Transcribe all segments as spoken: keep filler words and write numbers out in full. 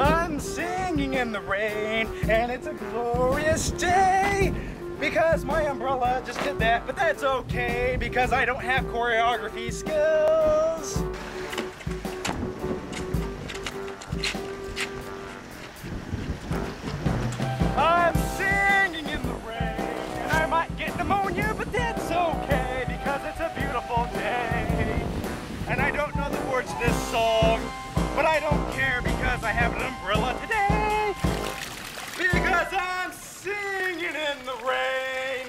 I'm singing in the rain, and it's a glorious day, because my umbrella just did that, but that's okay, because I don't have choreography skills. I'm singing in the rain, and I might get pneumonia, but that's okay, because it's a beautiful day. And I don't know the words to this song, but I don't care, because I have an umbrella today, because I'm singing in the rain.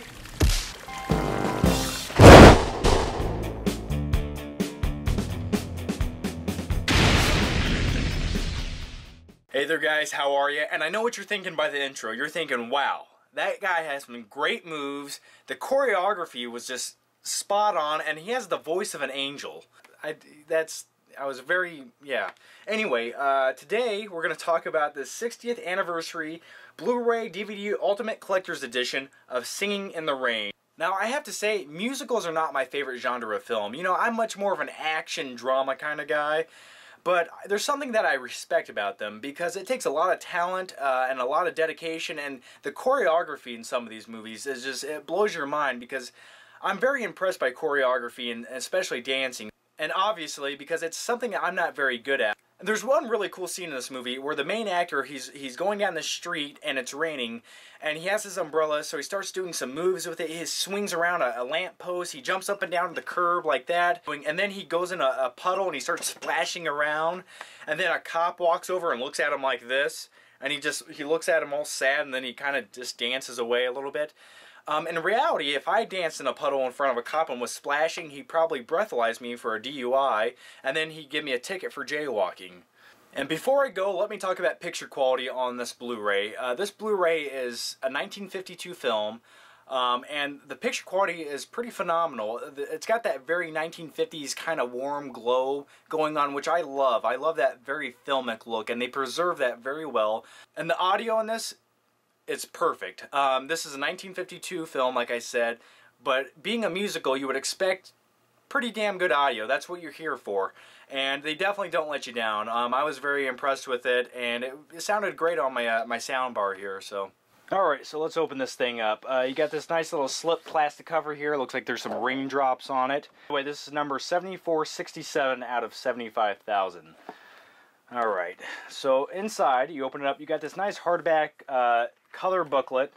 Hey there guys, how are you? And I know what you're thinking by the intro. You're thinking, wow, that guy has some great moves. The choreography was just spot on, and he has the voice of an angel. I, that's, I was very, yeah. Anyway, uh, today we're going to talk about the sixtieth anniversary Blu-ray D V D Ultimate Collector's Edition of Singin' in the Rain. Now, I have to say, musicals are not my favorite genre of film. You know, I'm much more of an action drama kind of guy. But there's something that I respect about them, because it takes a lot of talent uh, and a lot of dedication, and the choreography in some of these movies is just, it blows your mind, because I'm very impressed by choreography and especially dancing, and obviously because it's something I'm not very good at. And there's one really cool scene in this movie where the main actor, he's, he's going down the street and it's raining, and he has his umbrella, so he starts doing some moves with it. He swings around a, a lamppost, he jumps up and down the curb like that, and then he goes in a, a puddle and he starts splashing around, and then a cop walks over and looks at him like this, and he just, he looks at him all sad, and then he kind of just dances away a little bit. Um, in reality, if I danced in a puddle in front of a cop and was splashing, he'd probably breathalyze me for a D U I, and then he'd give me a ticket for jaywalking. And before I go, let me talk about picture quality on this Blu-ray. Uh, this Blu-ray is a nineteen fifty-two film, um, and the picture quality is pretty phenomenal. It's got that very nineteen fifties kind of warm glow going on, which I love. I love that very filmic look, and they preserve that very well. And the audio in this, it's perfect. Um, this is a nineteen fifty-two film, like I said, but being a musical, you would expect pretty damn good audio. That's what you're here for, and they definitely don't let you down. Um, I was very impressed with it, and it, it sounded great on my uh, my sound bar here. So, all right, so let's open this thing up. Uh, you got this nice little slip plastic cover here. Looks like there's some raindrops on it. Anyway, this is number seventy-four sixty-seven out of seventy-five thousand. All right, so inside, you open it up. You got this nice hardback. Uh, color booklet,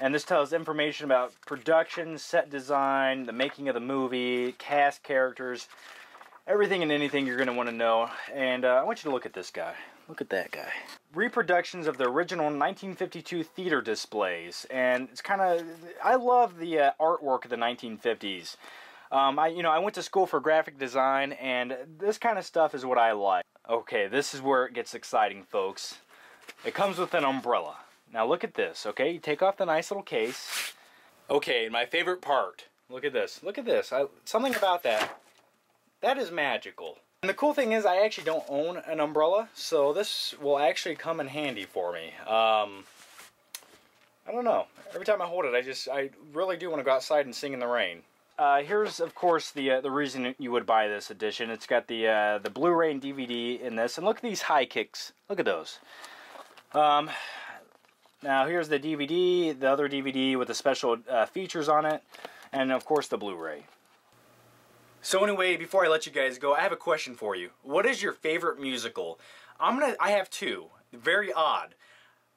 and this tells information about production, set design, the making of the movie, cast, characters, everything and anything you're going to want to know. And uh, I want you to look at this guy. Look at that guy. Reproductions of the original nineteen fifty-two theater displays, and it's kind of, I love the uh, artwork of the nineteen fifties. Um, I, you know, I went to school for graphic design, and this kind of stuff is what I like. Okay, this is where it gets exciting, folks. It comes with an umbrella. Now look at this, okay? You take off the nice little case. Okay, and my favorite part. Look at this. Look at this. I, something about that. That is magical. And the cool thing is I actually don't own an umbrella, so this will actually come in handy for me. Um, I don't know. Every time I hold it, I just, I really do want to go outside and sing in the rain. Uh, here's, of course, the uh, the reason you would buy this edition. It's got the, uh, the Blu-ray and D V D in this. And look at these high kicks. Look at those. Um... Now here's the D V D, the other D V D with the special uh, features on it, and of course the Blu-ray. So anyway, before I let you guys go, I have a question for you. What is your favorite musical? I'm gonna, I have two, very odd.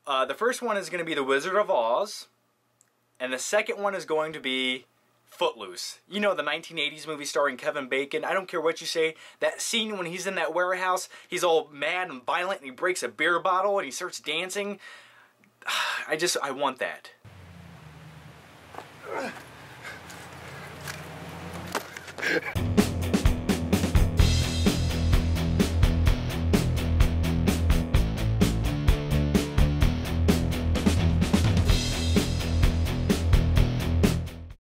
Uh, the first one is gonna be The Wizard of Oz, and the second one is going to be Footloose. You know, the nineteen eighties movie starring Kevin Bacon. I don't care what you say. That scene when he's in that warehouse, he's all mad and violent, and he breaks a beer bottle and he starts dancing. I just, I want that.